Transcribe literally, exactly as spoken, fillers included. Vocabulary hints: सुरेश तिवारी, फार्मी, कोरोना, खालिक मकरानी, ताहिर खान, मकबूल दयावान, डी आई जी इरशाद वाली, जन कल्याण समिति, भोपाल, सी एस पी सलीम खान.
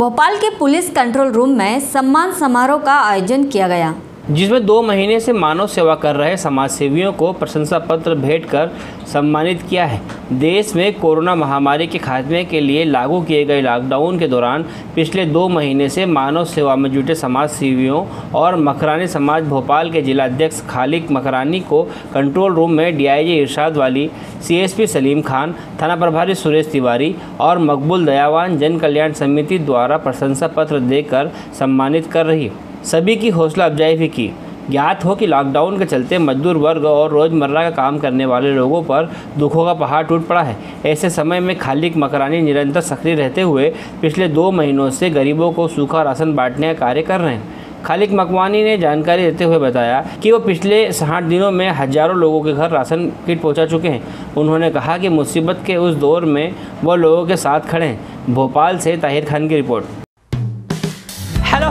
भोपाल के police control room में सम्मान समारोह का आयोजन किया गया, जिसमें दो महीने से मानव सेवा कर रहे समाज सेवियों को प्रशंसा पत्र भेंट कर सम्मानित किया है। देश में कोरोना महामारी के खात्मे के लिए लागू किए गए लॉकडाउन के दौरान पिछले दो महीने से मानव सेवा में जुटे समाज सेवियों और मकरानी समाज भोपाल के जिलाध्यक्ष खालिक मकरानी को कंट्रोल रूम में डी आई जी इरशाद वाली, सी एस पी सलीम खान, थाना प्रभारी सुरेश तिवारी और मकबूल दयावान जन कल्याण समिति द्वारा प्रशंसा पत्र देकर सम्मानित कर रही है। सभी की हौसला अफजाई भी की। ज्ञात हो कि लॉकडाउन के चलते मजदूर वर्ग और रोज़मर्रा का काम करने वाले लोगों पर दुखों का पहाड़ टूट पड़ा है। ऐसे समय में खालिक मकरानी निरंतर सक्रिय रहते हुए पिछले दो महीनों से गरीबों को सूखा राशन बांटने का कार्य कर रहे हैं। खालिक मकवानी ने जानकारी देते हुए बताया कि वो पिछले साठ दिनों में हज़ारों लोगों के घर राशन किट पहुंचा चुके हैं। उन्होंने कहा कि मुसीबत के उस दौर में वह लोगों के साथ खड़े हैं। भोपाल से ताहिर खान की रिपोर्ट। हेलो